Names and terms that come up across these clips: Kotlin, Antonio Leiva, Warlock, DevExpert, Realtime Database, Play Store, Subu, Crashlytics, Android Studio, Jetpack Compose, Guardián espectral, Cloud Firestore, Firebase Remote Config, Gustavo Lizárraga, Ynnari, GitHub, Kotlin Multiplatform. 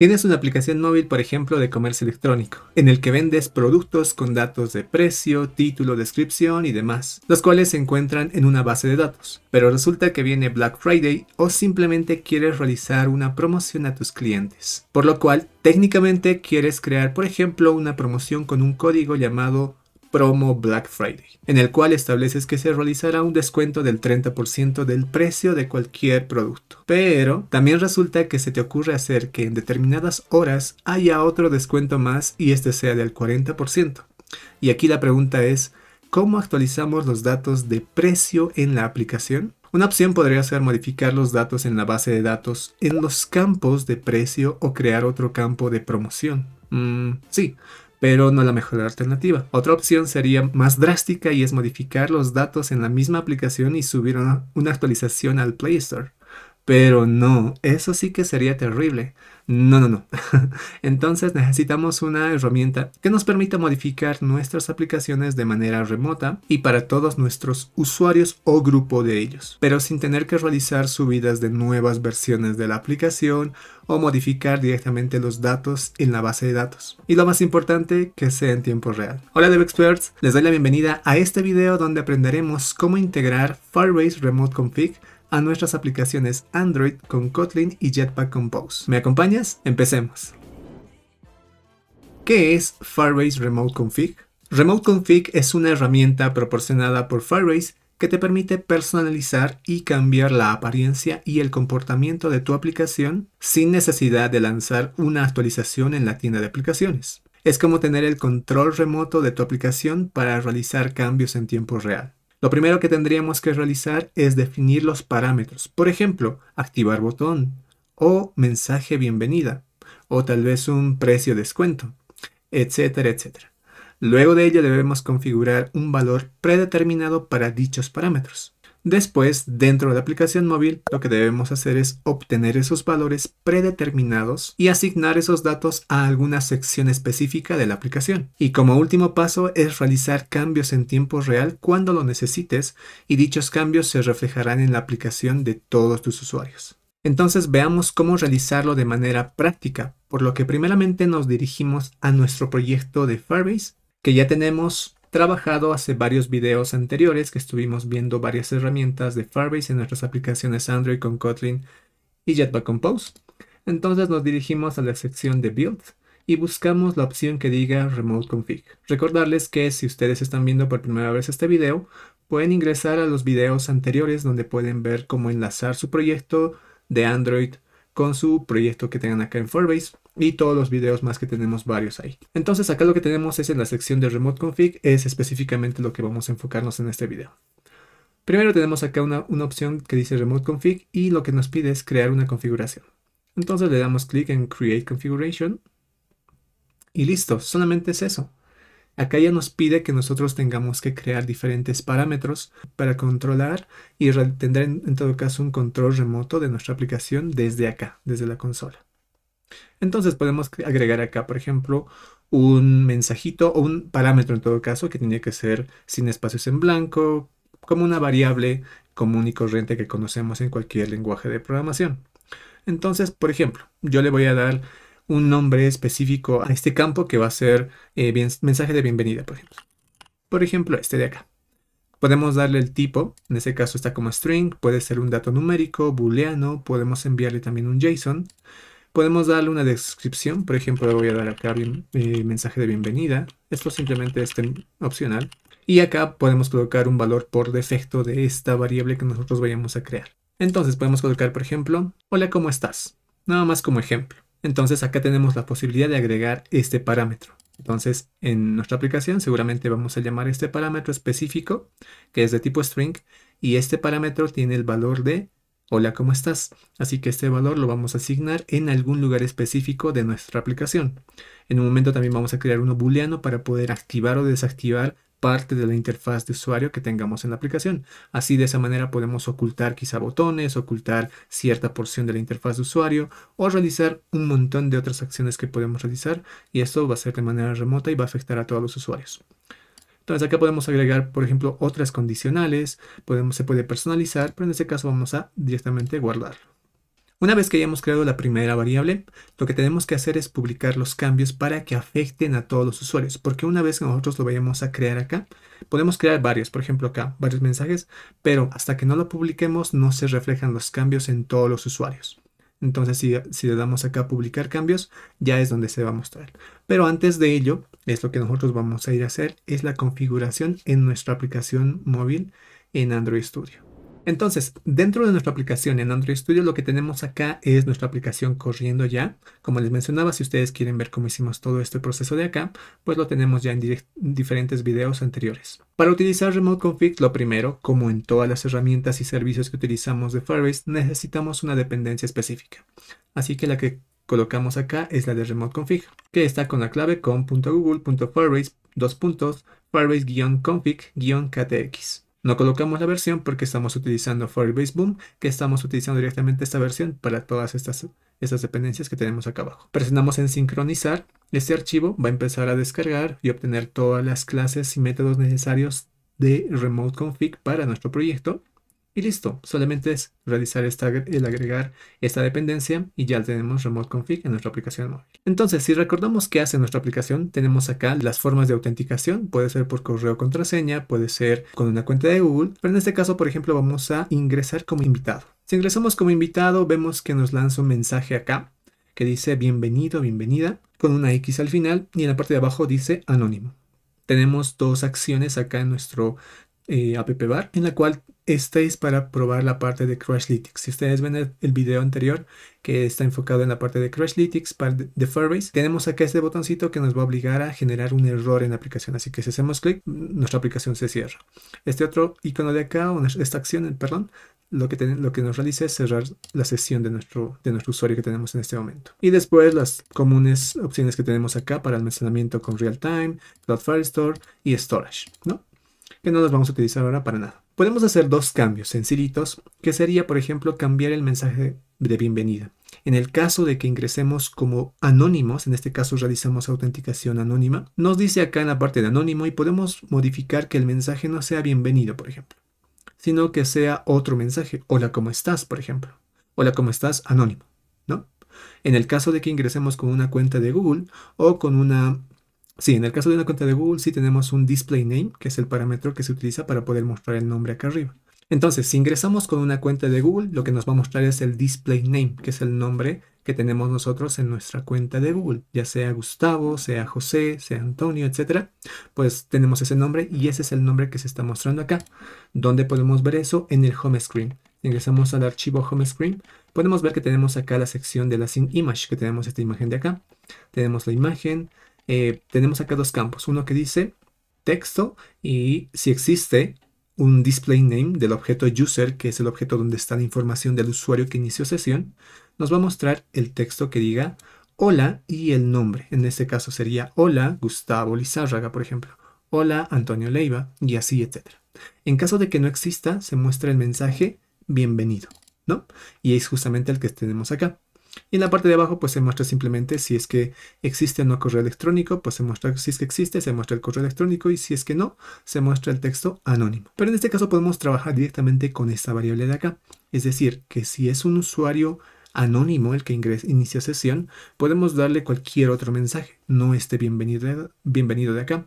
Tienes una aplicación móvil, por ejemplo, de comercio electrónico, en el que vendes productos con datos de precio, título, descripción y demás, los cuales se encuentran en una base de datos. Pero resulta que viene Black Friday o simplemente quieres realizar una promoción a tus clientes, por lo cual técnicamente quieres crear, por ejemplo, una promoción con un código llamado Promo Black Friday, en el cual estableces que se realizará un descuento del 30% del precio de cualquier producto. Pero también resulta que se te ocurre hacer que en determinadas horas haya otro descuento más y este sea del 40%. Y aquí la pregunta es, ¿cómo actualizamos los datos de precio en la aplicación? Una opción podría ser modificar los datos en la base de datos en los campos de precio o crear otro campo de promoción. Sí, pero no la mejor alternativa. Otra opción sería más drástica y es modificar los datos en la misma aplicación y subir una actualización al Play Store. Pero no, eso sí que sería terrible. No. Entonces necesitamos una herramienta que nos permita modificar nuestras aplicaciones de manera remota y para todos nuestros usuarios o grupo de ellos, pero sin tener que realizar subidas de nuevas versiones de la aplicación o modificar directamente los datos en la base de datos. Y lo más importante, que sea en tiempo real. Hola DevExperts, les doy la bienvenida a este video donde aprenderemos cómo integrar Firebase Remote Config a nuestras aplicaciones Android con Kotlin y Jetpack Compose. ¿Me acompañas? Empecemos. ¿Qué es Firebase Remote Config? Remote Config es una herramienta proporcionada por Firebase que te permite personalizar y cambiar la apariencia y el comportamiento de tu aplicación sin necesidad de lanzar una actualización en la tienda de aplicaciones. Es como tener el control remoto de tu aplicación para realizar cambios en tiempo real. Lo primero que tendríamos que realizar es definir los parámetros, por ejemplo, activar botón o mensaje bienvenida o tal vez un precio descuento, etcétera, etcétera. Luego de ello debemos configurar un valor predeterminado para dichos parámetros. Después, dentro de la aplicación móvil, lo que debemos hacer es obtener esos valores predeterminados y asignar esos datos a alguna sección específica de la aplicación. Y como último paso es realizar cambios en tiempo real cuando lo necesites y dichos cambios se reflejarán en la aplicación de todos tus usuarios. Entonces veamos cómo realizarlo de manera práctica, por lo que primeramente nos dirigimos a nuestro proyecto de Firebase, que ya tenemos trabajado hace varios videos anteriores que estuvimos viendo varias herramientas de Firebase en nuestras aplicaciones Android con Kotlin y Jetpack Compose. Entonces nos dirigimos a la sección de Build y buscamos la opción que diga Remote Config. Recordarles que si ustedes están viendo por primera vez este video, pueden ingresar a los videos anteriores donde pueden ver cómo enlazar su proyecto de Android con su proyecto que tengan acá en Firebase y todos los videos más que tenemos varios ahí. Entonces acá lo que tenemos es en la sección de Remote Config, es específicamente lo que vamos a enfocarnos en este video. Primero tenemos acá una opción que dice Remote Config y lo que nos pide es crear una configuración. Entonces le damos clic en Create Configuration y listo, solamente es eso. Acá ya nos pide que nosotros tengamos que crear diferentes parámetros para controlar y tener en todo caso un control remoto de nuestra aplicación desde acá, desde la consola. Entonces podemos agregar acá, por ejemplo, un mensajito o un parámetro en todo caso que tiene que ser sin espacios en blanco, como una variable común y corriente que conocemos en cualquier lenguaje de programación. Entonces, por ejemplo, yo le voy a dar un nombre específico a este campo que va a ser mensaje de bienvenida, por ejemplo. Por ejemplo, este de acá. Podemos darle el tipo, en este caso está como string, puede ser un dato numérico, booleano, podemos enviarle también un JSON. Podemos darle una descripción, por ejemplo, le voy a dar acá mensaje de bienvenida. Esto simplemente es opcional. Y acá podemos colocar un valor por defecto de esta variable que nosotros vayamos a crear. Entonces podemos colocar, por ejemplo, hola, ¿cómo estás? Nada más como ejemplo. Entonces acá tenemos la posibilidad de agregar este parámetro. Entonces en nuestra aplicación seguramente vamos a llamar este parámetro específico, que es de tipo string, y este parámetro tiene el valor de hola, ¿cómo estás? Así que este valor lo vamos a asignar en algún lugar específico de nuestra aplicación. En un momento también vamos a crear uno booleano para poder activar o desactivar parte de la interfaz de usuario que tengamos en la aplicación. Así de esa manera podemos ocultar quizá botones, ocultar cierta porción de la interfaz de usuario o realizar un montón de otras acciones que podemos realizar y esto va a ser de manera remota y va a afectar a todos los usuarios. Entonces acá podemos agregar, por ejemplo, otras condicionales, se puede personalizar, pero en este caso vamos a directamente guardarlo. Una vez que hayamos creado la primera variable, lo que tenemos que hacer es publicar los cambios para que afecten a todos los usuarios, porque una vez que nosotros lo vayamos a crear acá, podemos crear varios, por ejemplo acá, varios mensajes, pero hasta que no lo publiquemos no se reflejan los cambios en todos los usuarios. Entonces si le damos acá a publicar cambios, ya es donde se va a mostrar. Pero antes de ello, es lo que nosotros vamos a ir a hacer, es la configuración en nuestra aplicación móvil en Android Studio. Entonces, dentro de nuestra aplicación en Android Studio, lo que tenemos acá es nuestra aplicación corriendo ya. Como les mencionaba, si ustedes quieren ver cómo hicimos todo este proceso de acá, pues lo tenemos ya en diferentes videos anteriores. Para utilizar Remote Config, lo primero, como en todas las herramientas y servicios que utilizamos de Firebase, necesitamos una dependencia específica. Así que la que colocamos acá es la de Remote Config, que está con la clave com.google.firebase/firebase-config-ktx. No colocamos la versión porque estamos utilizando Firebase Boom, que estamos utilizando directamente esta versión para todas estas dependencias que tenemos acá abajo. Presionamos en sincronizar. Este archivo va a empezar a descargar y obtener todas las clases y métodos necesarios de Remote Config para nuestro proyecto. Y listo, solamente es realizar el agregar esta dependencia y ya tenemos Remote Config en nuestra aplicación móvil. Entonces, si recordamos qué hace nuestra aplicación, tenemos acá las formas de autenticación. Puede ser por correo o contraseña, puede ser con una cuenta de Google, pero en este caso, por ejemplo, vamos a ingresar como invitado. Si ingresamos como invitado, vemos que nos lanza un mensaje acá que dice bienvenido, bienvenida, con una X al final, y en la parte de abajo dice anónimo. Tenemos dos acciones acá en nuestro app bar, en la cual esta es para probar la parte de Crashlytics. Si ustedes ven el video anterior que está enfocado en la parte de Crashlytics de Firebase, tenemos acá este botoncito que nos va a obligar a generar un error en la aplicación. Así que si hacemos clic, nuestra aplicación se cierra. Este otro icono de acá, o esta acción, perdón, lo que nos realiza es cerrar la sesión de nuestro usuario que tenemos en este momento. Y después las comunes opciones que tenemos acá para almacenamiento con Realtime, Cloud Firestore y Storage, ¿no? Que no las vamos a utilizar ahora para nada. Podemos hacer dos cambios sencillitos, que sería, por ejemplo, cambiar el mensaje de bienvenida. En el caso de que ingresemos como anónimos, en este caso realizamos autenticación anónima, nos dice acá en la parte de anónimo y podemos modificar que el mensaje no sea bienvenido, por ejemplo, sino que sea otro mensaje, hola, ¿cómo estás?, por ejemplo, hola, ¿cómo estás?, anónimo, ¿no? En el caso de que ingresemos con una cuenta de Google o con una... Sí, en el caso de una cuenta de Google sí tenemos un display name, que es el parámetro que se utiliza para poder mostrar el nombre acá arriba. Entonces, si ingresamos con una cuenta de Google, lo que nos va a mostrar es el display name, que es el nombre que tenemos nosotros en nuestra cuenta de Google. Ya sea Gustavo, sea José, sea Antonio, etc. Pues tenemos ese nombre y ese es el nombre que se está mostrando acá. ¿Dónde podemos ver eso? En el home screen. Ingresamos al archivo home screen. Podemos ver que tenemos acá la sección de la sin image, que tenemos esta imagen de acá. Tenemos la imagen... tenemos acá dos campos, uno que dice texto y si existe un display name del objeto user, que es el objeto donde está la información del usuario que inició sesión, nos va a mostrar el texto que diga hola y el nombre. En este caso sería hola Gustavo Lizárraga, por ejemplo, hola Antonio Leiva y así, etcétera. En caso de que no exista, se muestra el mensaje bienvenido, ¿no? Y es justamente el que tenemos acá. Y en la parte de abajo pues se muestra simplemente si es que existe o no correo electrónico, pues se muestra si es que existe, se muestra el correo electrónico y si es que no, se muestra el texto anónimo. Pero en este caso podemos trabajar directamente con esta variable de acá. Es decir, que si es un usuario anónimo el que inició sesión, podemos darle cualquier otro mensaje, no este bienvenido de acá.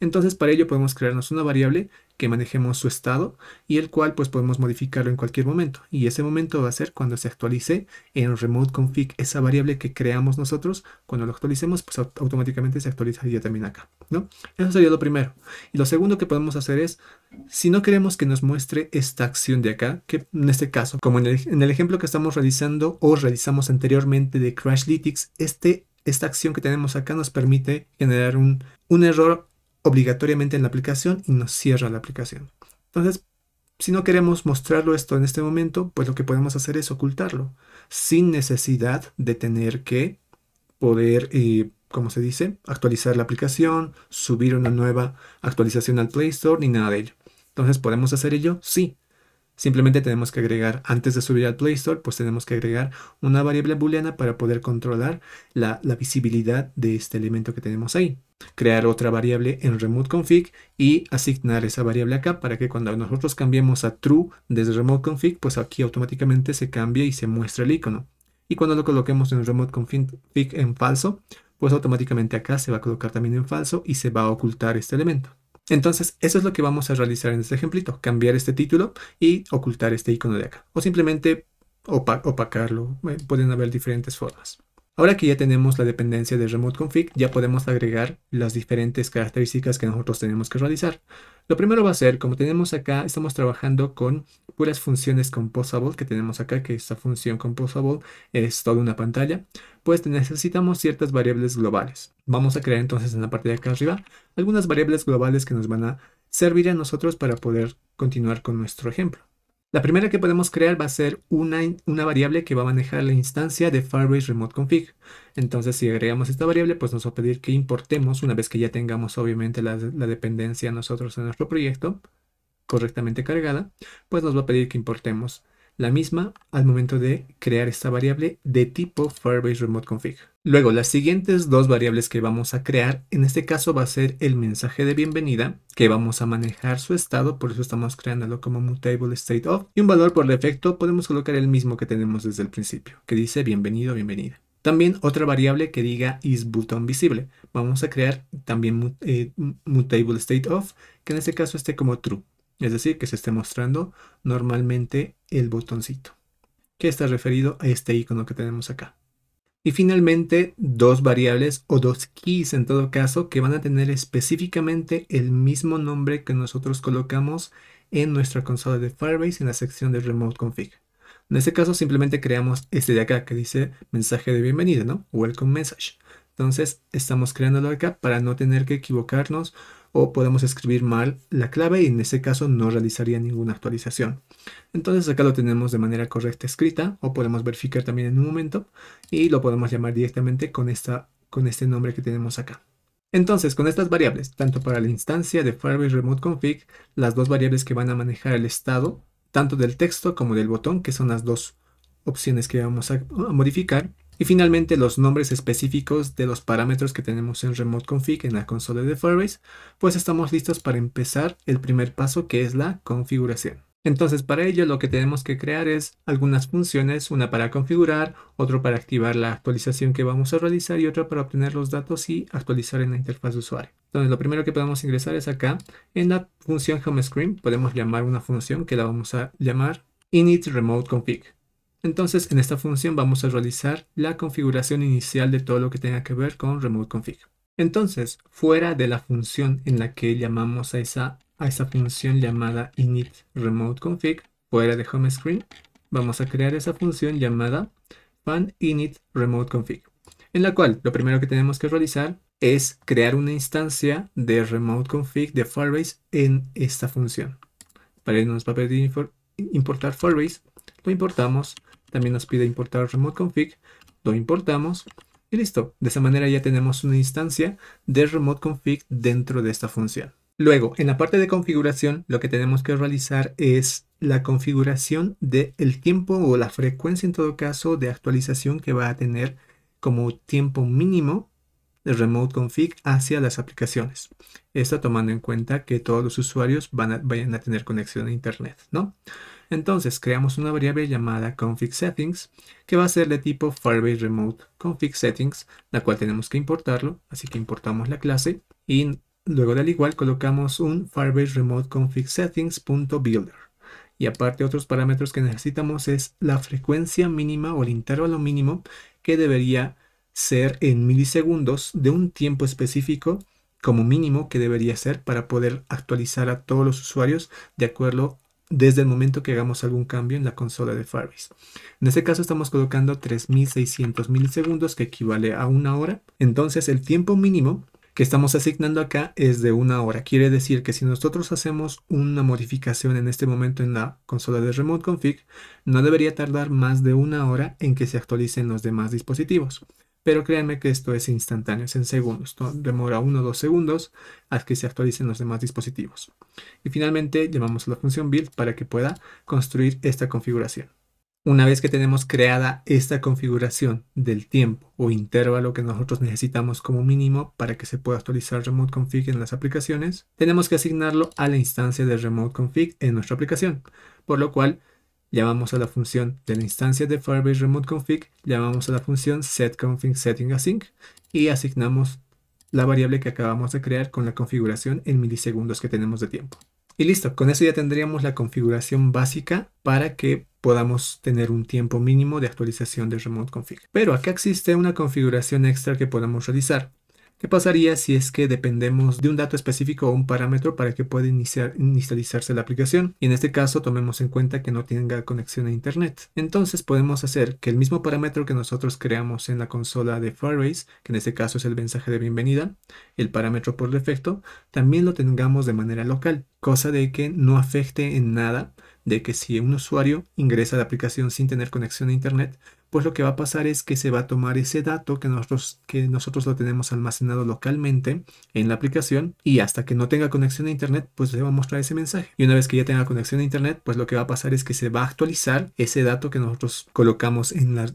Entonces para ello podemos crearnos una variable que manejemos su estado y el cual pues podemos modificarlo en cualquier momento. Y ese momento va a ser cuando se actualice en Remote Config esa variable que creamos nosotros. Cuando lo actualicemos pues automáticamente se actualizaría también acá, ¿no? Eso sería lo primero. Y lo segundo que podemos hacer es, si no queremos que nos muestre esta acción de acá, que en este caso, como en el ejemplo que estamos realizando o realizamos anteriormente de Crashlytics, esta acción que tenemos acá nos permite generar un error obligatoriamente en la aplicación y nos cierra la aplicación. Entonces, si no queremos mostrarlo esto en este momento, pues lo que podemos hacer es ocultarlo sin necesidad de tener que poder, como se dice, actualizar la aplicación, subir una nueva actualización al Play Store ni nada de ello. Entonces, ¿podemos hacer ello? Sí. Simplemente tenemos que agregar, antes de subir al Play Store, pues tenemos que agregar una variable booleana para poder controlar la visibilidad de este elemento que tenemos ahí. crear otra variable en Remote Config y asignar esa variable acá para que cuando nosotros cambiemos a True desde Remote Config, pues aquí automáticamente se cambia y se muestra el icono. Y cuando lo coloquemos en Remote Config en falso, pues automáticamente acá se va a colocar también en falso y se va a ocultar este elemento. Entonces eso es lo que vamos a realizar en este ejemplito, cambiar este título y ocultar este icono de acá. O simplemente opacarlo, pueden haber diferentes formas. Ahora que ya tenemos la dependencia de Remote Config, ya podemos agregar las diferentes características que nosotros tenemos que realizar. Lo primero va a ser, como tenemos acá, estamos trabajando con puras funciones composable que tenemos acá, que esta función composable es toda una pantalla, pues necesitamos ciertas variables globales. Vamos a crear entonces en la parte de acá arriba algunas variables globales que nos van a servir a nosotros para poder continuar con nuestro ejemplo. La primera que podemos crear va a ser una variable que va a manejar la instancia de Firebase Remote Config. Entonces, si agregamos esta variable, pues nos va a pedir que importemos, una vez que ya tengamos obviamente la dependencia nosotros en nuestro proyecto correctamente cargada, pues nos va a pedir que importemos la misma al momento de crear esta variable de tipo Firebase Remote Config. Luego, las siguientes dos variables que vamos a crear, en este caso va a ser el mensaje de bienvenida, que vamos a manejar su estado, por eso estamos creándolo como mutable state of, y un valor por defecto podemos colocar el mismo que tenemos desde el principio, que dice bienvenido, bienvenida. También otra variable que diga isButtonVisible. Vamos a crear también mutable state of, que en este caso esté como true, es decir, que se esté mostrando normalmente el botoncito, que está referido a este icono que tenemos acá. Y finalmente, dos variables o dos keys en todo caso que van a tener específicamente el mismo nombre que nosotros colocamos en nuestra consola de Firebase en la sección de Remote Config. En este caso simplemente creamos este de acá que dice mensaje de bienvenida, ¿no? Welcome message. Entonces estamos creándolo acá para no tener que equivocarnos o podemos escribir mal la clave y en ese caso no realizaría ninguna actualización. Entonces acá lo tenemos de manera correcta escrita o podemos verificar también en un momento y lo podemos llamar directamente con este nombre que tenemos acá. Entonces con estas variables, tanto para la instancia de Firebase Remote Config, las dos variables que van a manejar el estado, tanto del texto como del botón, que son las dos opciones que vamos a modificar, y finalmente los nombres específicos de los parámetros que tenemos en Remote Config en la consola de Firebase, pues estamos listos para empezar el primer paso que es la configuración. Entonces para ello lo que tenemos que crear es algunas funciones, una para configurar, otra para activar la actualización que vamos a realizar y otra para obtener los datos y actualizar en la interfaz de usuario. Entonces lo primero que podemos ingresar es acá en la función HomeScreen, podemos llamar una función que la vamos a llamar Init Remote Config. Entonces en esta función vamos a realizar la configuración inicial de todo lo que tenga que ver con Remote Config. Entonces fuera de la función en la que llamamos a esa función llamada init remote config, fuera de home screen, vamos a crear esa función llamada fan init remote config, en la cual lo primero que tenemos que realizar es crear una instancia de remote config de Firebase en esta función. Para ello nos va a pedir importar Firebase, lo importamos, también nos pide importar remote config, lo importamos y listo. De esa manera ya tenemos una instancia de remote config dentro de esta función. Luego, en la parte de configuración, lo que tenemos que realizar es la configuración del tiempo o la frecuencia, en todo caso, de actualización que va a tener como tiempo mínimo de Remote Config hacia las aplicaciones. Esto tomando en cuenta que todos los usuarios vayan a tener conexión a Internet, ¿no? Entonces, creamos una variable llamada Config Settings, que va a ser de tipo Firebase Remote Config Settings, la cual tenemos que importarlo, así que importamos la clase y luego del igual colocamos un Firebase Remote Config Settings.builder. Y aparte otros parámetros que necesitamos es la frecuencia mínima o el intervalo mínimo que debería ser en milisegundos de un tiempo específico como mínimo que debería ser para poder actualizar a todos los usuarios de acuerdo desde el momento que hagamos algún cambio en la consola de Firebase. En este caso estamos colocando 3600 milisegundos que equivale a una hora. Entonces el tiempo mínimo que estamos asignando acá es de una hora. Quiere decir que si nosotros hacemos una modificación en este momento en la consola de Remote Config, no debería tardar más de una hora en que se actualicen los demás dispositivos. Pero créanme que esto es instantáneo, es en segundos, ¿no? Demora 1 o 2 segundos a que se actualicen los demás dispositivos. Y finalmente llamamos a la función build para que pueda construir esta configuración. Una vez que tenemos creada esta configuración del tiempo o intervalo que nosotros necesitamos como mínimo para que se pueda actualizar Remote Config en las aplicaciones, tenemos que asignarlo a la instancia de Remote Config en nuestra aplicación, por lo cual llamamos a la función de la instancia de Firebase Remote Config, llamamos a la función setConfig_setting_async y asignamos la variable que acabamos de crear con la configuración en milisegundos que tenemos de tiempo. Y listo, con eso ya tendríamos la configuración básica para que podamos tener un tiempo mínimo de actualización de Remote Config. Pero acá existe una configuración extra que podamos realizar. ¿Qué pasaría si es que dependemos de un dato específico o un parámetro para que pueda inicializarse la aplicación? Y en este caso tomemos en cuenta que no tenga conexión a internet. Entonces podemos hacer que el mismo parámetro que nosotros creamos en la consola de Firebase, que en este caso es el mensaje de bienvenida, el parámetro por defecto, también lo tengamos de manera local, cosa de que no afecte en nada de que si un usuario ingresa a la aplicación sin tener conexión a internet, pues lo que va a pasar es que se va a tomar ese dato que nosotros lo tenemos almacenado localmente en la aplicación, y hasta que no tenga conexión a internet pues se va a mostrar ese mensaje. Y una vez que ya tenga conexión a internet, pues lo que va a pasar es que se va a actualizar ese dato que nosotros colocamos en la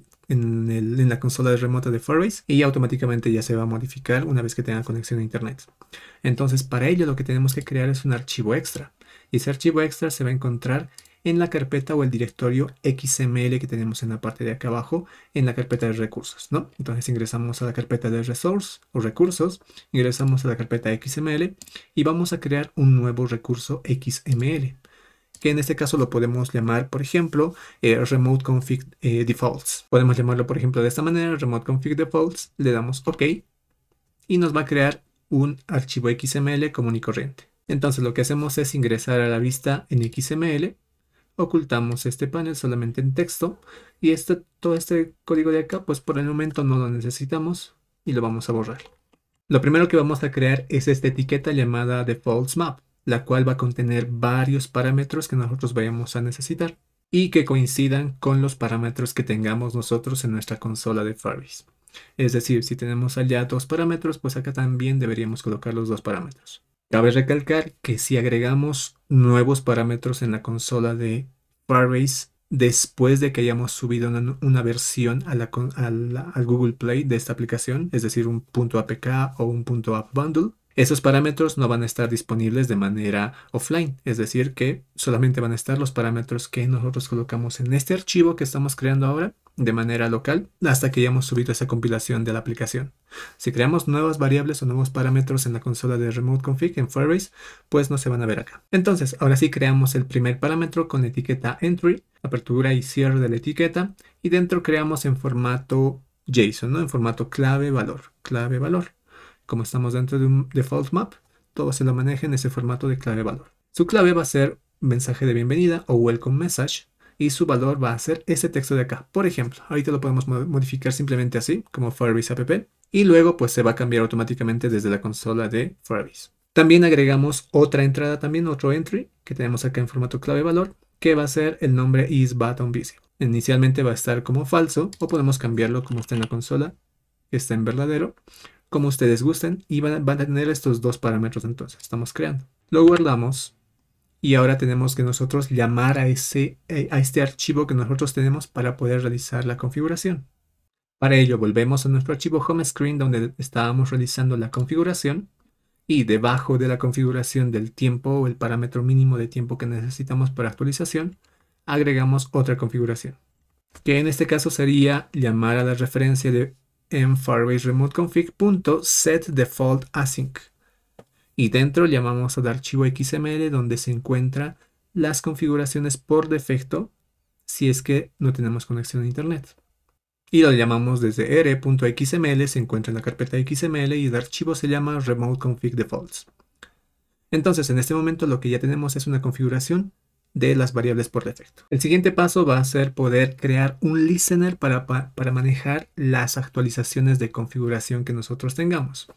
consola de remota de Firebase, y automáticamente ya se va a modificar una vez que tenga conexión a internet. Entonces para ello lo que tenemos que crear es un archivo extra, y ese archivo extra se va a encontrar en la carpeta o el directorio XML que tenemos en la parte de acá abajo, en la carpeta de recursos, ¿no? Entonces ingresamos a la carpeta de resource o recursos, ingresamos a la carpeta XML y vamos a crear un nuevo recurso XML, que en este caso lo podemos llamar, por ejemplo, Remote Config Defaults. Podemos llamarlo, por ejemplo, de esta manera, Remote Config Defaults, le damos OK y nos va a crear un archivo XML común y corriente. Entonces lo que hacemos es ingresar a la vista en XML, ocultamos este panel solamente en texto, y todo este código de acá pues por el momento no lo necesitamos y lo vamos a borrar. Lo primero que vamos a crear es esta etiqueta llamada Defaults Map, la cual va a contener varios parámetros que nosotros vayamos a necesitar y que coincidan con los parámetros que tengamos nosotros en nuestra consola de Firebase. Es decir, si tenemos allá dos parámetros, pues acá también deberíamos colocar los dos parámetros. Cabe recalcar que si agregamos nuevos parámetros en la consola de Firebase después de que hayamos subido una versión al Google Play de esta aplicación, es decir, un .apk o un .appbundle, esos parámetros no van a estar disponibles de manera offline, es decir, que solamente van a estar los parámetros que nosotros colocamos en este archivo que estamos creando ahora de manera local hasta que hayamos subido esa compilación de la aplicación. Si creamos nuevas variables o nuevos parámetros en la consola de Remote Config en Firebase, pues no se van a ver acá. Entonces, ahora sí creamos el primer parámetro con etiqueta entry, apertura y cierre de la etiqueta, y dentro creamos en formato JSON, ¿no? En formato clave-valor. Como estamos dentro de un default map, todo se lo maneja en ese formato de clave-valor. Su clave va a ser mensaje de bienvenida o welcome message, y su valor va a ser ese texto de acá. Por ejemplo, ahorita lo podemos modificar simplemente así, como Firebase app, y luego pues se va a cambiar automáticamente desde la consola de Firebase. También agregamos otra entrada, también otro entry, que tenemos acá en formato clave-valor, que va a ser el nombre isButtonVisible. Inicialmente va a estar como falso, o podemos cambiarlo como está en la consola, que está en verdadero, como ustedes gusten, y van a tener estos dos parámetros entonces, estamos creando. Lo guardamos, y ahora tenemos que nosotros llamar a este archivo que nosotros tenemos para poder realizar la configuración. Para ello volvemos a nuestro archivo home screen donde estábamos realizando la configuración, y debajo de la configuración del tiempo o el parámetro mínimo de tiempo que necesitamos para actualización, agregamos otra configuración, que en este caso sería llamar a la referencia de en Firebase Remote Config.setDefaultAsync, y dentro llamamos al archivo XML donde se encuentran las configuraciones por defecto si es que no tenemos conexión a internet, y lo llamamos desde r.xml, se encuentra en la carpeta XML, y el archivo se llama Remote Config Defaults. Entonces en este momento lo que ya tenemos es una configuración de las variables por defecto. El siguiente paso va a ser poder crear un listener para manejar las actualizaciones de configuración que nosotros tengamos.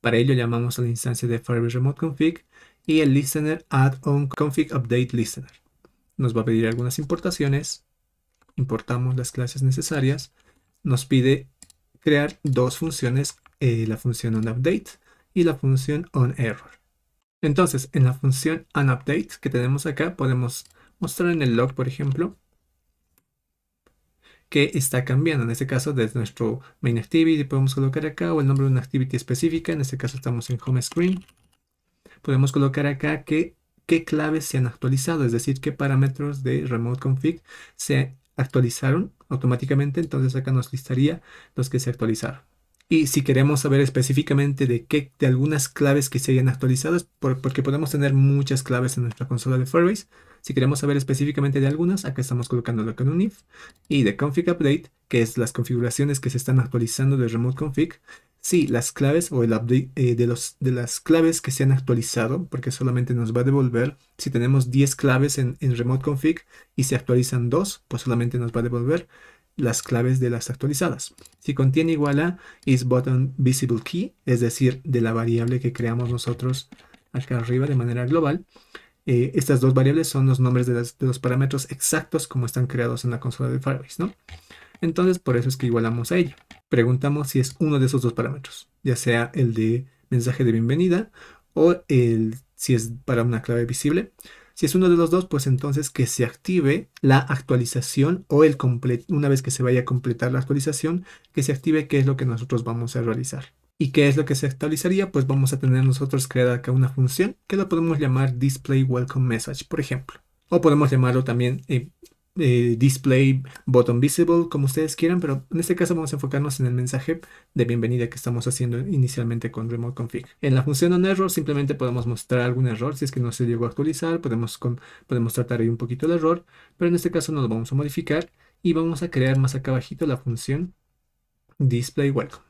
Para ello llamamos a la instancia de Firebase Remote Config y el listener add-on config update listener. Nos va a pedir algunas importaciones, importamos las clases necesarias, nos pide crear dos funciones, la función onUpdate y la función onError. Entonces, en la función onUpdate que tenemos acá, podemos mostrar en el log, por ejemplo, que está cambiando, en este caso desde nuestro main activity podemos colocar acá, o el nombre de una activity específica, en este caso estamos en home screen, podemos colocar acá qué claves se han actualizado, es decir, qué parámetros de remote config se actualizaron automáticamente, entonces acá nos listaría los que se actualizaron. Y si queremos saber específicamente de algunas claves que se hayan actualizado, es porque podemos tener muchas claves en nuestra consola de Firebase. Si queremos saber específicamente de algunas, acá estamos colocándolo con un if. Y de config update, que es las configuraciones que se están actualizando de remote config. Sí, las claves o el update de las claves que se han actualizado, porque solamente nos va a devolver, si tenemos 10 claves en remote config y se actualizan 2, pues solamente nos va a devolver las claves de las actualizadas. Si contiene igual a isButtonVisibleKey, es decir, de la variable que creamos nosotros acá arriba de manera global. Estas dos variables son los nombres de los parámetros exactos como están creados en la consola de Firebase, ¿no? Entonces, por eso es que igualamos a ello. Preguntamos si es uno de esos dos parámetros, ya sea el de mensaje de bienvenida o si es para una clave visible. Si es uno de los dos, pues entonces que se active la actualización o una vez que se vaya a completar la actualización, que se active qué es lo que nosotros vamos a realizar. ¿Y qué es lo que se actualizaría? Pues vamos a tener nosotros creada acá una función que la podemos llamar display welcome message, por ejemplo. O podemos llamarlo también display button visible, como ustedes quieran, pero en este caso vamos a enfocarnos en el mensaje de bienvenida que estamos haciendo inicialmente con remote config. En la función onError simplemente podemos mostrar algún error, si es que no se llegó a actualizar, podemos tratar ahí un poquito el error, pero en este caso no lo vamos a modificar y vamos a crear más acá abajito la función display welcome.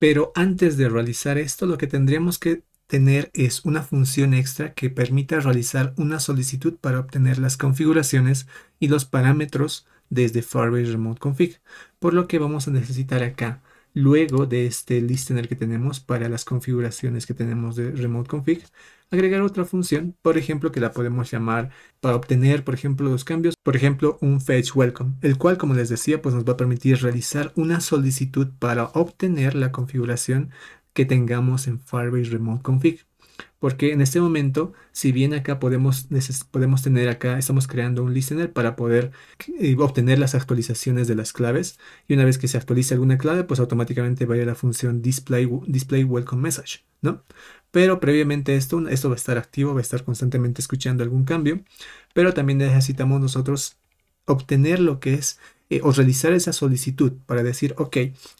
Pero antes de realizar esto, lo que tendríamos que tener es una función extra que permita realizar una solicitud para obtener las configuraciones y los parámetros desde Firebase Remote Config, por lo que vamos a necesitar acá, luego de este listener que tenemos para las configuraciones que tenemos de Remote Config, agregar otra función, por ejemplo, que la podemos llamar para obtener, por ejemplo, los cambios, por ejemplo, un fetch welcome, el cual, como les decía, pues nos va a permitir realizar una solicitud para obtener la configuración que tengamos en Firebase Remote Config, porque en este momento, si bien acá podemos tener acá, estamos creando un listener para poder obtener las actualizaciones de las claves, y una vez que se actualice alguna clave, pues automáticamente va a ir a la función display welcome message, ¿no? Pero previamente esto va a estar activo, va a estar constantemente escuchando algún cambio, pero también necesitamos nosotros obtener lo que es o realizar esa solicitud para decir, ok,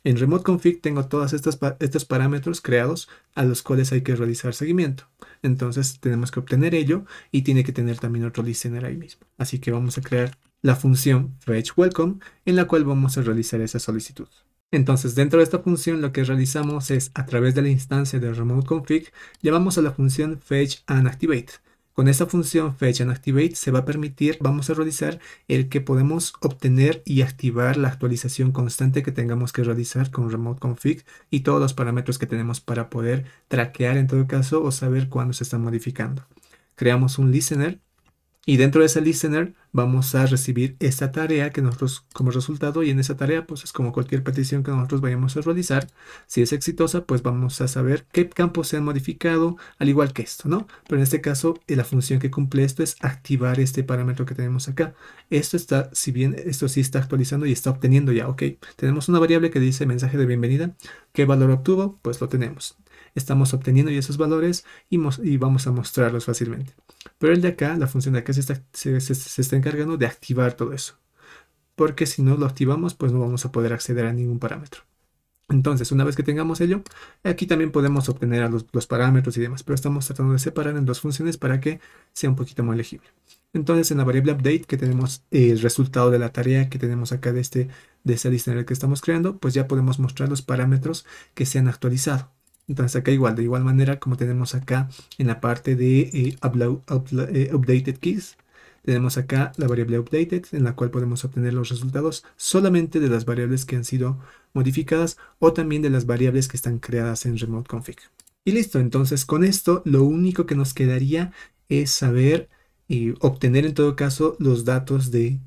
en Remote Config tengo todos estos parámetros creados a los cuales hay que realizar seguimiento. Entonces tenemos que obtener ello y tiene que tener también otro listener ahí mismo. Así que vamos a crear la función fetchWelcome en la cual vamos a realizar esa solicitud. Entonces dentro de esta función lo que realizamos es a través de la instancia de Remote Config llamamos a la función fetchAndActivate. Con esta función fetchAndActivate se va a permitir, vamos a realizar el que podemos obtener y activar la actualización constante que tengamos que realizar con Remote Config y todos los parámetros que tenemos para poder traquear en todo caso o saber cuándo se está modificando. Creamos un listener y dentro de ese listener vamos a recibir esta tarea que nosotros como resultado y en esa tarea pues es como cualquier petición que nosotros vayamos a realizar. Si es exitosa pues vamos a saber qué campos se han modificado al igual que esto, ¿no? Pero en este caso la función que cumple esto es activar este parámetro que tenemos acá. Esto está, si bien esto sí está actualizando y está obteniendo ya, ok. Tenemos una variable que dice mensaje de bienvenida. ¿Qué valor obtuvo? Pues lo tenemos. Estamos obteniendo ya esos valores y vamos a mostrarlos fácilmente. Pero el de acá, la función de acá se está encargando de activar todo eso. Porque si no lo activamos, pues no vamos a poder acceder a ningún parámetro. Entonces, una vez que tengamos ello, aquí también podemos obtener a los parámetros y demás. Pero estamos tratando de separar en dos funciones para que sea un poquito más legible. Entonces, en la variable update que tenemos el resultado de la tarea que tenemos acá de ese listener que estamos creando, pues ya podemos mostrar los parámetros que se han actualizado. Entonces acá igual, de igual manera como tenemos acá en la parte de updated keys, tenemos acá la variable updated en la cual podemos obtener los resultados solamente de las variables que han sido modificadas o también de las variables que están creadas en Remote Config. Y listo, entonces con esto lo único que nos quedaría es saber y obtener en todo caso los datos de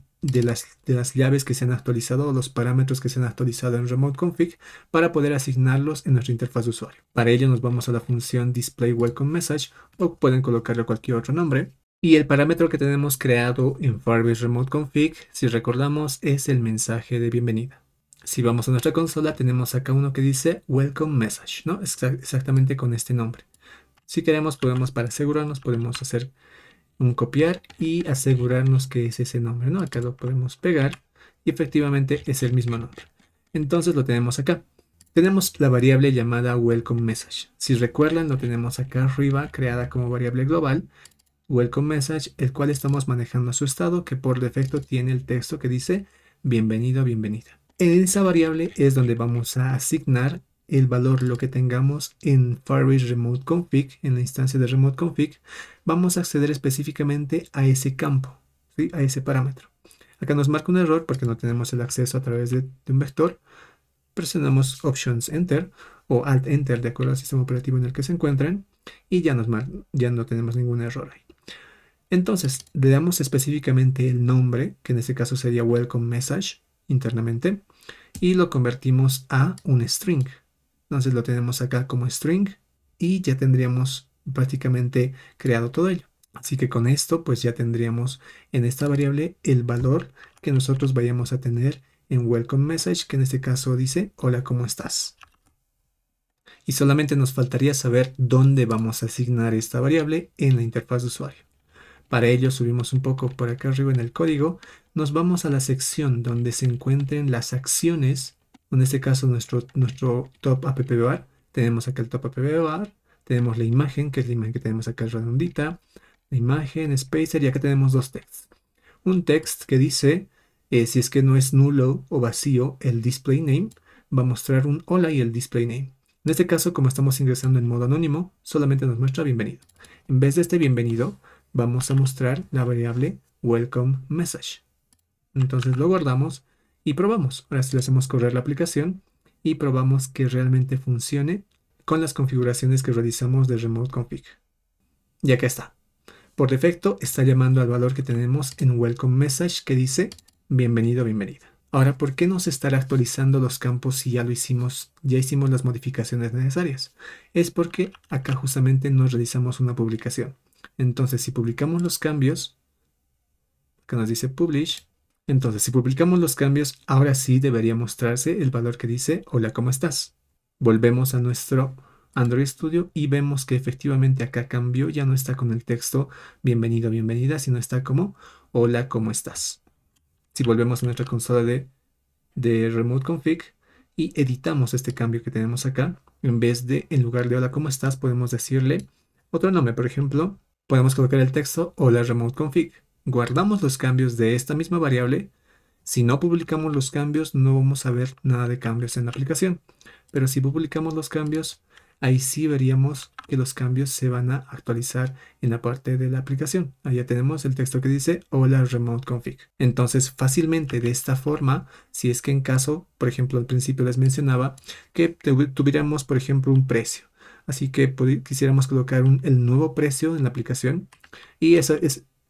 las llaves que se han actualizado o los parámetros que se han actualizado en Remote Config para poder asignarlos en nuestra interfaz de usuario. Para ello nos vamos a la función display welcome message o pueden colocarle cualquier otro nombre Y el parámetro que tenemos creado en Firebase Remote Config, si recordamos, es el mensaje de bienvenida. Si vamos a nuestra consola, tenemos acá uno que dice Welcome Message, ¿no? Exactamente con este nombre. Si queremos, podemos, para asegurarnos, podemos hacer un copiar y asegurarnos que es ese nombre, ¿no? Acá lo podemos pegar y efectivamente es el mismo nombre. Entonces lo tenemos acá. Tenemos la variable llamada Welcome Message. Si recuerdan, lo tenemos acá arriba, creada como variable global, Welcome Message, el cual estamos manejando su estado, que por defecto tiene el texto que dice bienvenido, bienvenida. En esa variable es donde vamos a asignar el valor, lo que tengamos en Firebase Remote Config, en la instancia de Remote Config, vamos a acceder específicamente a ese campo, ¿sí? A ese parámetro. Acá nos marca un error porque no tenemos el acceso a través de un vector. Presionamos Options Enter o Alt Enter de acuerdo al sistema operativo en el que se encuentren y ya no tenemos ningún error ahí. Entonces le damos específicamente el nombre, que en este caso sería Welcome Message internamente, y lo convertimos a un string. Entonces lo tenemos acá como string y ya tendríamos prácticamente creado todo ello. Así que con esto pues ya tendríamos en esta variable el valor que nosotros vayamos a tener en Welcome Message, que en este caso dice hola, ¿cómo estás? Y solamente nos faltaría saber dónde vamos a asignar esta variable en la interfaz de usuario. Para ello subimos un poco por acá arriba en el código, nos vamos a la sección donde se encuentren las acciones, en este caso nuestro top app bar, tenemos acá el top app bar, tenemos la imagen, que es la imagen que tenemos acá redondita, la imagen, spacer, y acá tenemos dos textos. Un text que dice, si es que no es nulo o vacío, el display name va a mostrar un hola y el display name. En este caso, como estamos ingresando en modo anónimo, solamente nos muestra bienvenido. En vez de este bienvenido, vamos a mostrar la variable welcome message. Entonces lo guardamos y probamos. Ahora sí le hacemos correr la aplicación y probamos que realmente funcione con las configuraciones que realizamos de Remote Config. Y acá está. Por defecto está llamando al valor que tenemos en welcome message que dice bienvenido, bienvenida. Ahora, ¿por qué no se estará actualizando los campos si ya lo hicimos, ya hicimos las modificaciones necesarias? Es porque acá justamente nos realizamos una publicación. Entonces, si publicamos los cambios, acá nos dice Publish. Entonces, si publicamos los cambios, ahora sí debería mostrarse el valor que dice hola, ¿cómo estás? Volvemos a nuestro Android Studio y vemos que efectivamente acá cambió, ya no está con el texto bienvenido, bienvenida, sino está como hola, ¿cómo estás? Si volvemos a nuestra consola de Remote Config y editamos este cambio que tenemos acá, en lugar de hola, ¿cómo estás? Podemos decirle otro nombre. Por ejemplo, podemos colocar el texto hola Remote Config. Guardamos los cambios de esta misma variable. Si no publicamos los cambios, no vamos a ver nada de cambios en la aplicación. Pero si publicamos los cambios, ahí sí veríamos que los cambios se van a actualizar en la parte de la aplicación. Ahí ya tenemos el texto que dice hola Remote Config. Entonces fácilmente de esta forma, si es que en caso, por ejemplo al principio les mencionaba que tuviéramos por ejemplo un precio. Así que quisiéramos colocar el nuevo precio en la aplicación y eso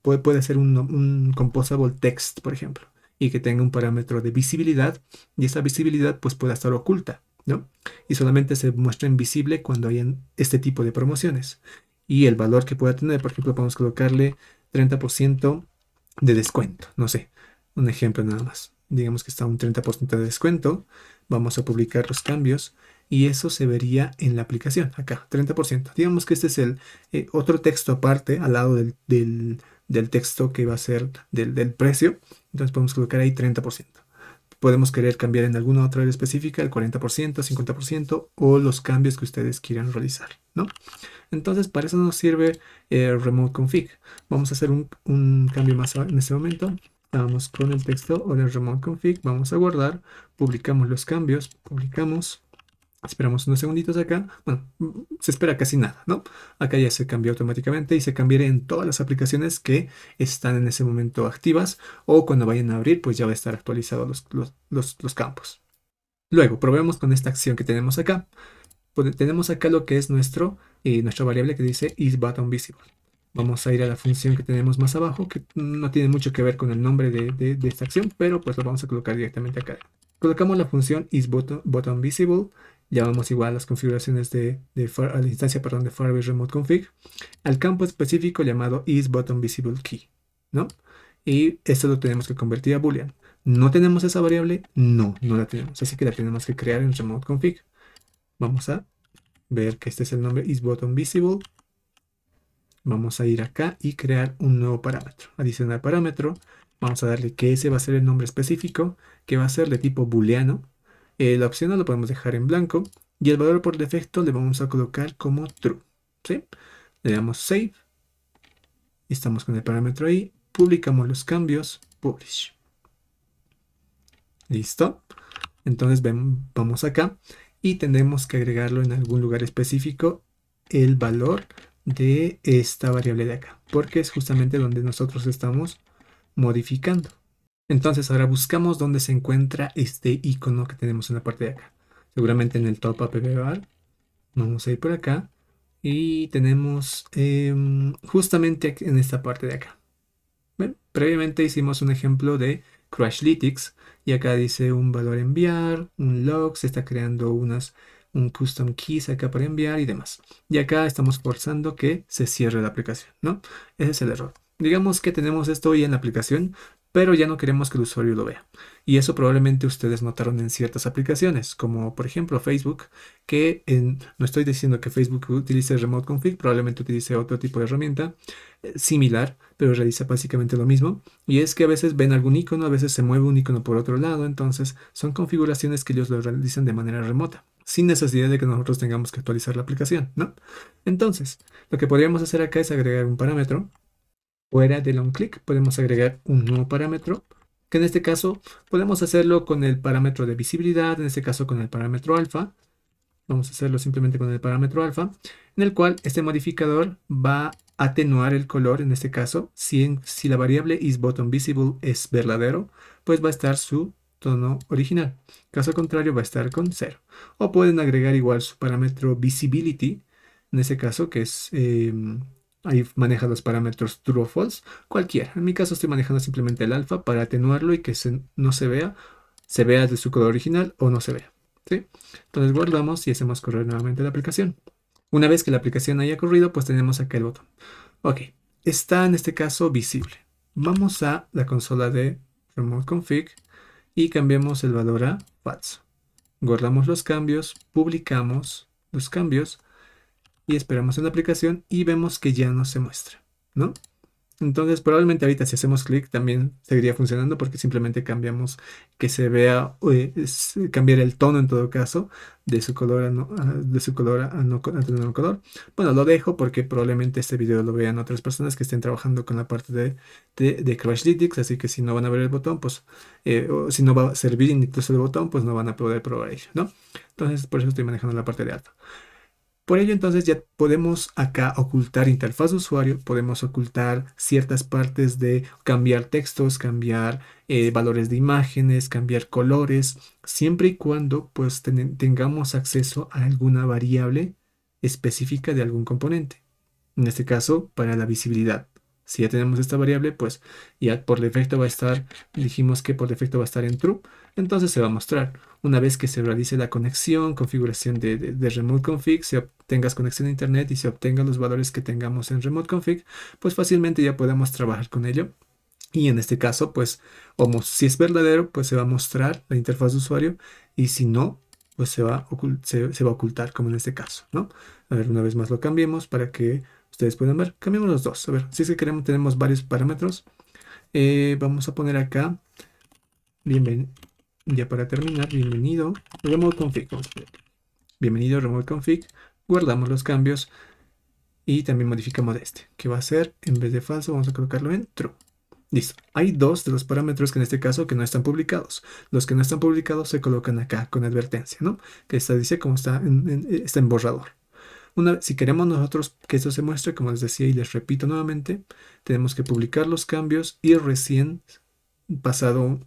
puede ser un composable text por ejemplo y que tenga un parámetro de visibilidad y esa visibilidad pues pueda estar oculta, ¿no? Y solamente se muestra invisible cuando hayan este tipo de promociones. Y el valor que pueda tener, por ejemplo, podemos colocarle 30% de descuento. No sé, un ejemplo nada más. Digamos que está un 30% de descuento. Vamos a publicar los cambios y eso se vería en la aplicación. Acá, 30%. Digamos que este es el otro texto aparte al lado del texto que va a ser del precio. Entonces podemos colocar ahí 30%. Podemos querer cambiar en alguna otra área específica el 40%, 50% o los cambios que ustedes quieran realizar, ¿no? Entonces, para eso nos sirve Remote Config. Vamos a hacer un cambio más en este momento. Vamos con el texto o el Remote Config. Vamos a guardar. Publicamos los cambios. Publicamos. Esperamos unos segunditos acá. Bueno, se espera casi nada, ¿no? Acá ya se cambió automáticamente y se cambiará en todas las aplicaciones que están en ese momento activas o cuando vayan a abrir, pues ya va a estar actualizado los campos. Luego, probemos con esta acción que tenemos acá. Pues tenemos acá lo que es nuestra variable que dice isButtonVisible. Vamos a ir a la función que tenemos más abajo, que no tiene mucho que ver con el nombre de esta acción, pero pues lo vamos a colocar directamente acá. Colocamos la función isButtonVisible llamamos igual las configuraciones a la instancia, perdón, de Firebase Remote Config, al campo específico llamado isButtonVisibleKey, ¿no? Y esto lo tenemos que convertir a boolean. ¿No tenemos esa variable? No, no la tenemos, así que la tenemos que crear en Remote Config. Vamos a ver que este es el nombre isButtonVisible. Vamos a ir acá y crear un nuevo parámetro. Adicionar parámetro. Vamos a darle que ese va a ser el nombre específico, que va a ser de tipo booleano. La opción lo podemos dejar en blanco. Y el valor por defecto le vamos a colocar como true, ¿sí? Le damos save. Estamos con el parámetro ahí. Publicamos los cambios. Publish. Listo. Entonces vamos acá. Y tendremos que agregarlo en algún lugar específico el valor de esta variable de acá, porque es justamente donde nosotros estamos modificando. Entonces ahora buscamos dónde se encuentra este icono que tenemos en la parte de acá, seguramente en el top app bar. Vamos a ir por acá y tenemos justamente en esta parte de acá. Bueno, previamente hicimos un ejemplo de Crashlytics y acá dice un valor enviar, un log, se está creando un custom keys acá para enviar y demás. Y acá estamos forzando que se cierre la aplicación, ¿no? Ese es el error. Digamos que tenemos esto hoy en la aplicación, pero ya no queremos que el usuario lo vea. Y eso probablemente ustedes notaron en ciertas aplicaciones, como por ejemplo Facebook, que no estoy diciendo que Facebook utilice Remote Config, probablemente utilice otro tipo de herramienta similar, pero realiza básicamente lo mismo. Y es que a veces ven algún icono, a veces se mueve un icono por otro lado, entonces son configuraciones que ellos lo realizan de manera remota, sin necesidad de que nosotros tengamos que actualizar la aplicación, ¿no? Entonces, lo que podríamos hacer acá es agregar un parámetro. Fuera del onClick podemos agregar un nuevo parámetro, que en este caso podemos hacerlo con el parámetro de visibilidad, en este caso con el parámetro alfa. Vamos a hacerlo simplemente con el parámetro alfa, en el cual este modificador va a atenuar el color, en este caso, si la variable isButtonVisible es verdadero, pues va a estar su tono original. Caso contrario, va a estar con 0. O pueden agregar igual su parámetro visibility, en este caso que es... ahí maneja los parámetros true o false, cualquiera. En mi caso estoy manejando simplemente el alfa para atenuarlo y que no se vea de su color original o no se vea, ¿sí? Entonces guardamos y hacemos correr nuevamente la aplicación. Una vez que la aplicación haya corrido, pues tenemos acá el botón. Ok, está en este caso visible. Vamos a la consola de Remote Config y cambiamos el valor a falso. Guardamos los cambios, publicamos los cambios y esperamos en la aplicación y vemos que ya no se muestra, ¿no? Entonces probablemente ahorita si hacemos clic también seguiría funcionando porque simplemente cambiamos que se vea, cambiar el tono en todo caso de su color a no color. Bueno, lo dejo porque probablemente este video lo vean otras personas que estén trabajando con la parte de Crashlytics, así que si no van a ver el botón, pues o si no va a servir incluso el botón, pues no van a poder probar ello, ¿no? Entonces por eso estoy manejando la parte de alto. Por ello, entonces, ya podemos acá ocultar interfaz de usuario, podemos ocultar ciertas partes de cambiar textos, cambiar valores de imágenes, cambiar colores, siempre y cuando pues tengamos acceso a alguna variable específica de algún componente. En este caso, para la visibilidad. Si ya tenemos esta variable, pues ya por defecto va a estar, dijimos que por defecto va a estar en true, entonces se va a mostrar. Una vez que se realice la conexión, configuración de Remote Config, si obtengas conexión a internet y se obtengan los valores que tengamos en Remote Config, pues fácilmente ya podemos trabajar con ello. Y en este caso, pues si es verdadero, pues se va a mostrar la interfaz de usuario y si no, pues se va a ocultar, como en este caso, ¿no? A ver, una vez más lo cambiemos para que ustedes pueden ver, cambiamos los dos. A ver, si es que queremos, tenemos varios parámetros. Vamos a poner acá, ya para terminar, bienvenido Remote Config. Bienvenido Remote Config. Guardamos los cambios y también modificamos este, que va a ser, en vez de falso, vamos a colocarlo en true. Listo. Hay dos de los parámetros que en este caso que no están publicados. Los que no están publicados se colocan acá con advertencia, ¿no? Que esta dice como está en borrador. Si queremos nosotros que esto se muestre, como les decía y les repito nuevamente, tenemos que publicar los cambios y recién pasado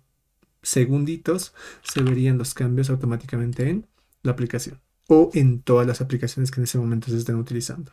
segunditos se verían los cambios automáticamente en la aplicación o en todas las aplicaciones que en ese momento se estén utilizando.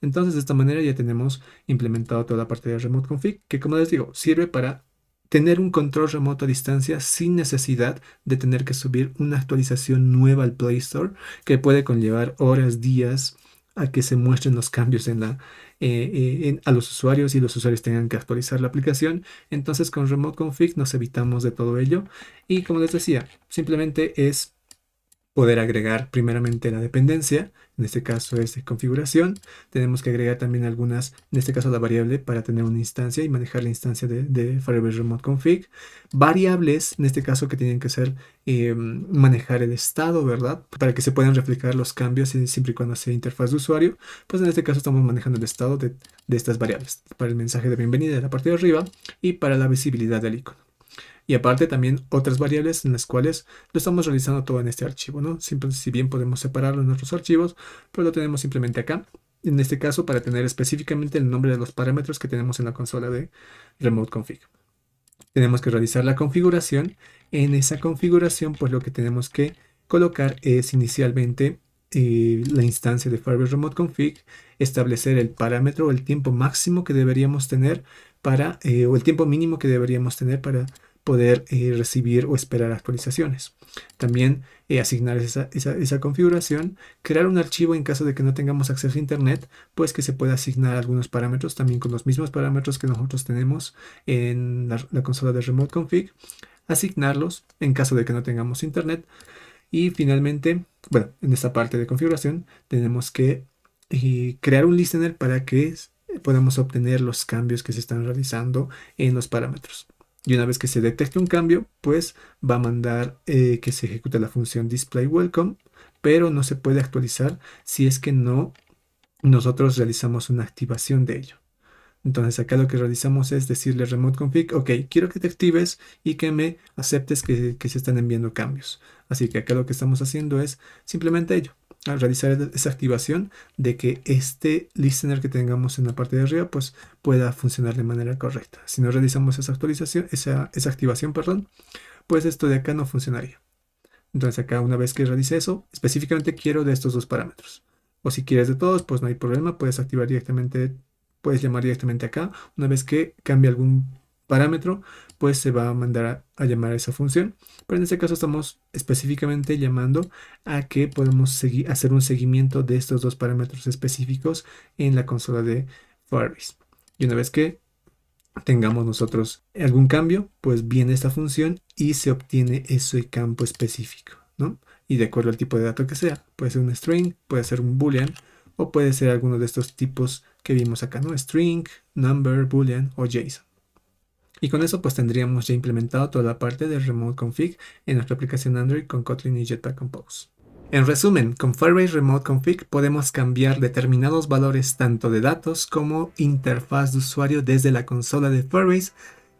Entonces de esta manera ya tenemos implementado toda la parte de Remote Config, que como les digo, sirve para tener un control remoto a distancia sin necesidad de tener que subir una actualización nueva al Play Store, que puede conllevar horas, días, a que se muestren los cambios a los usuarios y los usuarios tengan que actualizar la aplicación. Entonces con Remote Config nos evitamos de todo ello. Y como les decía, simplemente es poder agregar primeramente la dependencia, en este caso es de configuración. Tenemos que agregar también algunas, en este caso la variable, para tener una instancia y manejar la instancia de Firebase Remote Config. Variables, en este caso que tienen que ser manejar el estado, ¿verdad? Para que se puedan reflejar los cambios siempre y cuando sea interfaz de usuario. Pues en este caso estamos manejando el estado de estas variables, para el mensaje de bienvenida de la parte de arriba y para la visibilidad del icono. Y aparte también otras variables en las cuales lo estamos realizando todo en este archivo, ¿no? Si bien podemos separarlo en nuestros archivos, pero lo tenemos simplemente acá. En este caso para tener específicamente el nombre de los parámetros que tenemos en la consola de Remote Config. Tenemos que realizar la configuración. En esa configuración pues lo que tenemos que colocar es inicialmente la instancia de Firebase Remote Config, establecer el parámetro o el tiempo máximo que deberíamos tener para, o el tiempo mínimo que deberíamos tener para poder recibir o esperar actualizaciones. También asignar esa configuración, crear un archivo en caso de que no tengamos acceso a internet, pues que se pueda asignar algunos parámetros, también con los mismos parámetros que nosotros tenemos en la consola de Remote Config, asignarlos en caso de que no tengamos internet. Y finalmente, bueno, en esta parte de configuración tenemos que crear un listener para que podamos obtener los cambios que se están realizando en los parámetros. Y una vez que se detecte un cambio, pues va a mandar que se ejecute la función display welcome, pero no se puede actualizar si es que no nosotros realizamos una activación de ello. Entonces acá lo que realizamos es decirle Remote Config, ok, quiero que te actives y que me aceptes que se están enviando cambios. Así que acá lo que estamos haciendo es simplemente ello. Al realizar esa activación de que este listener que tengamos en la parte de arriba pues pueda funcionar de manera correcta. Si no realizamos esa actualización, esa activación, perdón, pues esto de acá no funcionaría. Entonces acá una vez que realice eso, específicamente quiero de estos dos parámetros. O si quieres de todos, pues no hay problema, puedes activar directamente, puedes llamar directamente acá. Una vez que cambie algún parámetro, pues se va a mandar a llamar a esa función, pero en este caso estamos específicamente llamando a que podemos hacer un seguimiento de estos dos parámetros específicos en la consola de Firebase. Y una vez que tengamos nosotros algún cambio, pues viene esta función y se obtiene ese campo específico, ¿no? Y de acuerdo al tipo de dato que sea, puede ser un string, puede ser un boolean o puede ser alguno de estos tipos que vimos acá, ¿no? String, number, boolean o JSON. Y con eso pues tendríamos ya implementado toda la parte de Remote Config en nuestra aplicación Android con Kotlin y Jetpack Compose. En resumen, con Firebase Remote Config podemos cambiar determinados valores tanto de datos como interfaz de usuario desde la consola de Firebase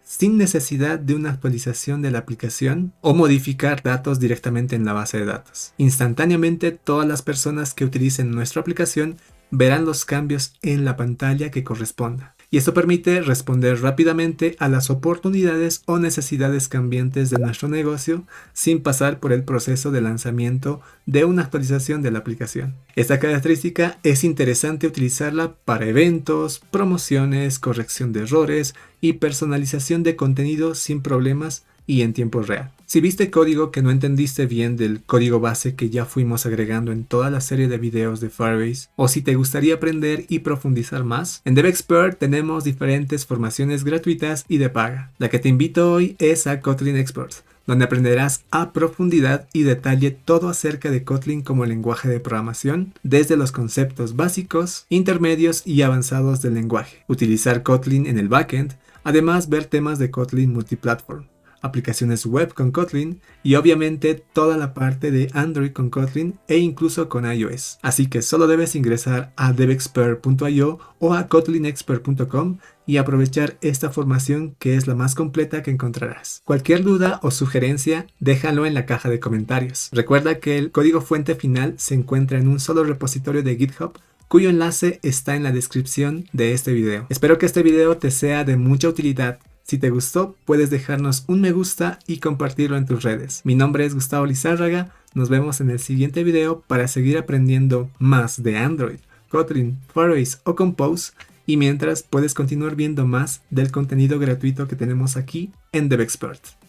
sin necesidad de una actualización de la aplicación o modificar datos directamente en la base de datos. Instantáneamente todas las personas que utilicen nuestra aplicación verán los cambios en la pantalla que corresponda. Y esto permite responder rápidamente a las oportunidades o necesidades cambiantes de nuestro negocio sin pasar por el proceso de lanzamiento de una actualización de la aplicación. Esta característica es interesante utilizarla para eventos, promociones, corrección de errores y personalización de contenido sin problemas y en tiempo real. Si viste código que no entendiste bien del código base que ya fuimos agregando en toda la serie de videos de Firebase, o si te gustaría aprender y profundizar más, en DevExpert tenemos diferentes formaciones gratuitas y de paga. La que te invito hoy es a Kotlin Expert, donde aprenderás a profundidad y detalle todo acerca de Kotlin como lenguaje de programación, desde los conceptos básicos, intermedios y avanzados del lenguaje, utilizar Kotlin en el backend, además ver temas de Kotlin Multiplatform, aplicaciones web con Kotlin y obviamente toda la parte de Android con Kotlin e incluso con iOS. Así que solo debes ingresar a devexpert.io o a kotlinexpert.com y aprovechar esta formación que es la más completa que encontrarás. Cualquier duda o sugerencia, déjalo en la caja de comentarios. Recuerda que el código fuente final se encuentra en un solo repositorio de GitHub, cuyo enlace está en la descripción de este video. Espero que este video te sea de mucha utilidad. Si te gustó, puedes dejarnos un me gusta y compartirlo en tus redes. Mi nombre es Gustavo Lizárraga, nos vemos en el siguiente video para seguir aprendiendo más de Android, Kotlin, Firebase o Compose y mientras puedes continuar viendo más del contenido gratuito que tenemos aquí en DevExpert.